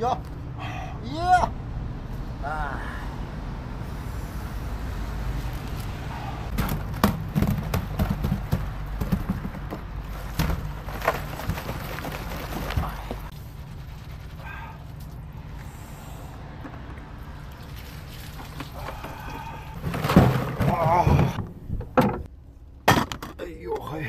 哟，耶！啊！哎呦嘿！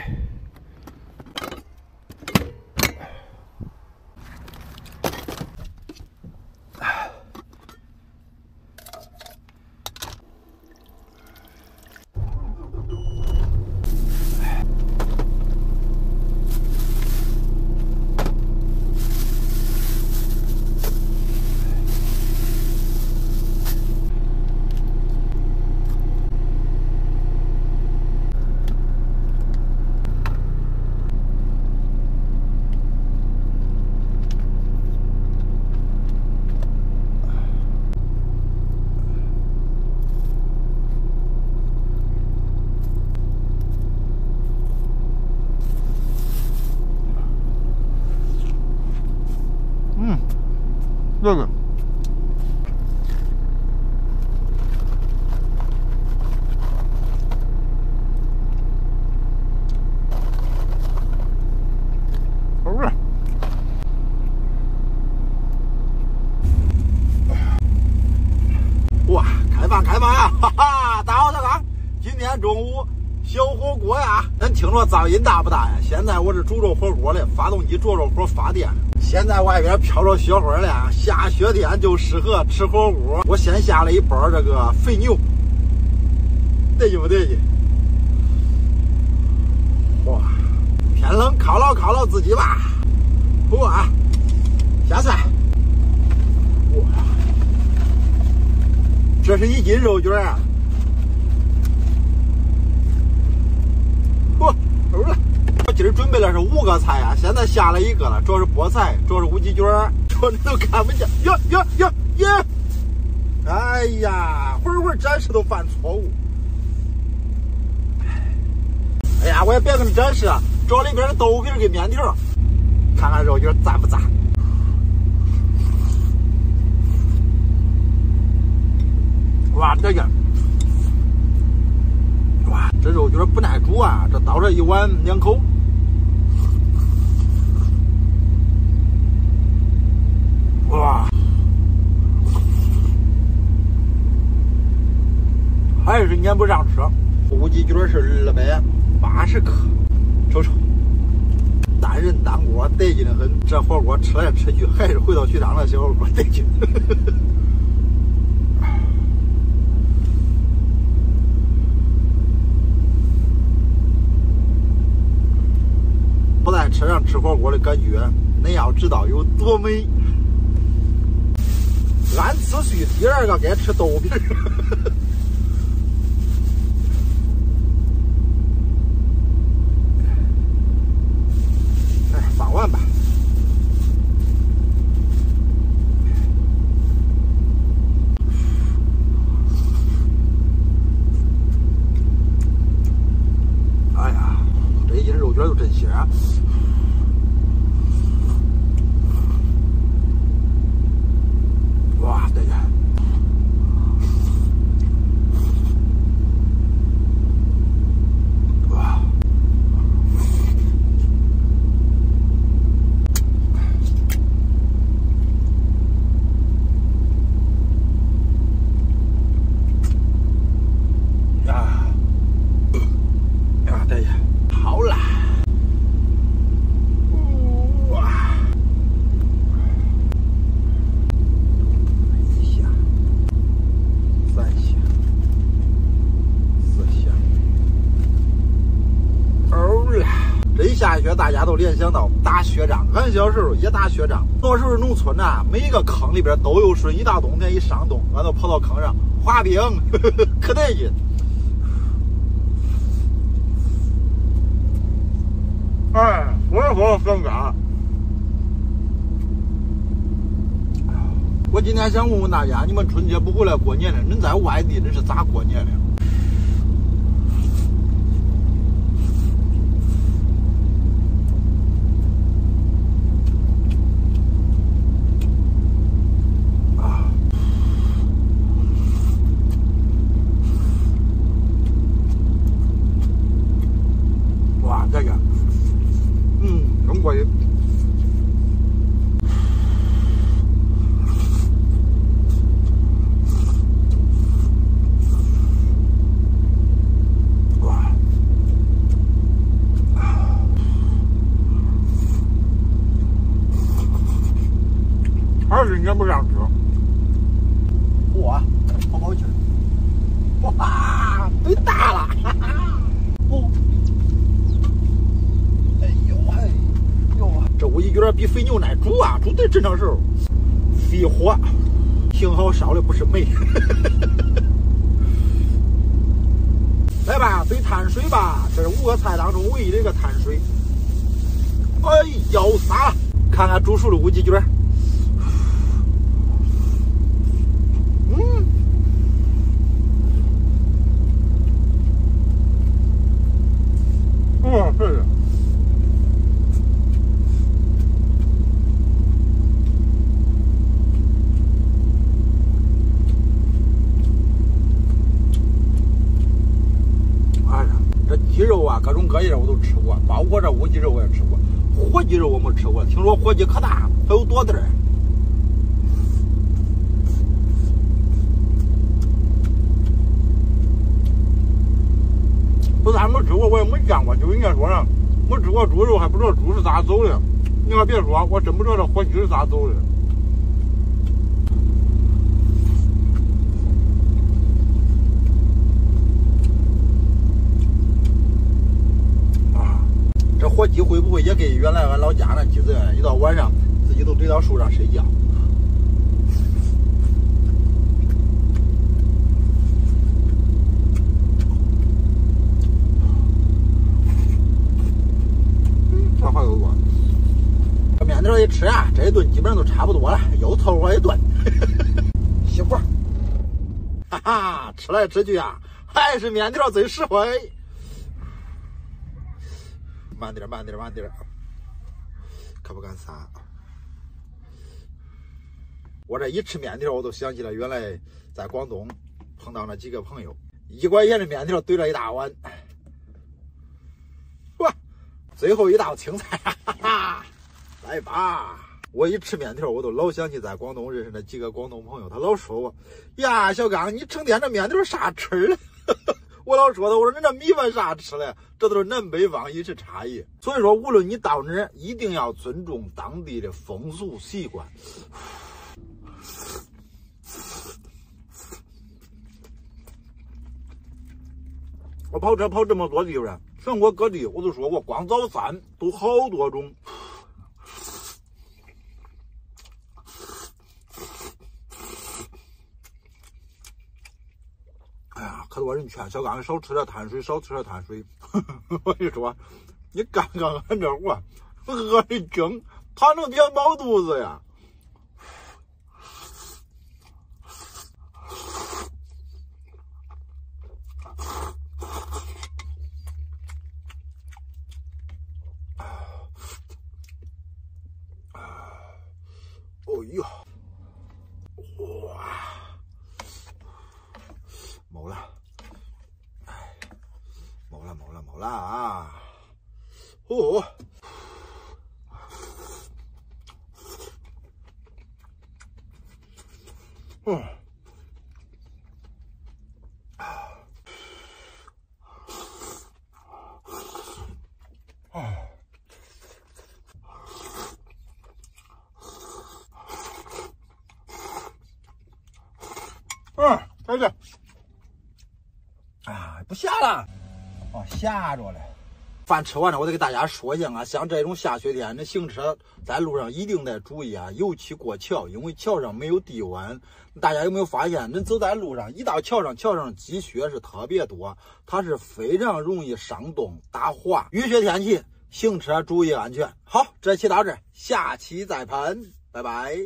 这个好热，哇！开饭开饭啊！哈哈，大伙大缸，今天中午小火锅呀！恁听着噪音大不大呀？现在我是煮着火锅嘞，发动机着着火发电。 现在外边飘着雪花了，下雪天就适合吃火锅。我先下了一包这个肥牛，对劲不对劲？哇，天冷犒劳犒劳自己吧。不过啊，下菜，哇，这是一斤肉卷啊！哇，够了。 我今儿准备了是5个菜啊，现在下了一个了，主要是菠菜，主要是乌鸡卷，主要你都看不见。哟！哎呀，会儿展示都犯错误。哎呀，我也别跟你展示了，找里边的豆腐皮跟面条，看看肉卷赞不赞。 哇，这个，哇，这肉卷不耐煮啊，这倒上一碗2口。 哇，还是撵不上吃。乌鸡卷是280克，瞅瞅，单人单锅得劲的很。这火锅吃来吃去，还是回到徐塘的小火锅得劲。不在车上吃火锅的感觉，你要知道有多美。 俺吃水，第2个该吃豆皮儿。哎，放完吧。哎呀，这一斤肉卷就真香啊！ 哇，对呀！哇，呀，对呀，好啦！哇！ 下雪，大家都联想到打雪仗。俺小时候也打雪仗。那时候农村呐、啊，每个坑里边都有水。一到冬天一上冻，俺都跑到坑上滑冰，可得劲。哎，我分岗。我今天想问问大家，你们春节不回来过年的，恁在外地恁是咋过年的？跑好久。哇，堆大了！哈哈哦，哎呦嘿、哎，呦，这我一有点比肥牛奶猪啊，猪得正常时候。肥活，幸好烧的不是煤。来吧，堆碳水吧，这是5个菜当中唯一的一个碳水。哎，要啥？看看煮熟的乌鸡卷。 鸡肉啊，各种各样我都吃过，包括这乌鸡肉我也吃过，火鸡肉我没吃过。听说火鸡可大，还有多点儿。不是俺没吃过，我也没见过。就人家说了，没吃过猪肉，还不知道猪是咋走的。你还别说，我真不知道这火鸡是咋走的。 火鸡会不会也跟原来俺老家那鸡子一到晚上自己都堆到树上睡觉？这话够多。这面条一吃啊，这一顿基本上都差不多了，又凑合一顿。媳妇，哈哈，吃来吃去啊，还是面条最实惠。 慢点，慢点，慢点，可不敢撒。我这一吃面条，我都想起了原来在广东碰到那几个朋友，1块钱的面条堆了一大碗，哇！最后一道青菜，哈哈，来吧！我一吃面条，我都老想起在广东认识那几个广东朋友，他老说我呀，小刚，你成天这面条啥吃了？我老说他，我说你这米饭啥吃嘞？这都是南北方饮食差异。所以说，无论你到哪儿，一定要尊重当地的风俗习惯。我跑车跑这么多地方，全国各地我都说过，光早餐都好多种。 可多人劝小刚少吃点碳水，少吃点碳水。我跟你说，你干干俺这活，饿的精，他能填饱肚子呀？哦呦，哇，没了！ 没了啊！哦，嗯，啊，嗯，再见。啊，不下了。 哦，下着嘞！饭吃完了，我得给大家说一下啊，像这种下雪天，那行车在路上一定得注意啊，尤其过桥，因为桥上没有地弯。大家有没有发现，人走在路上，一到桥上，桥上积雪是特别多，它是非常容易上冻打滑。雨雪天气，行车注意安全。好，这期到这，下期再盘，拜拜。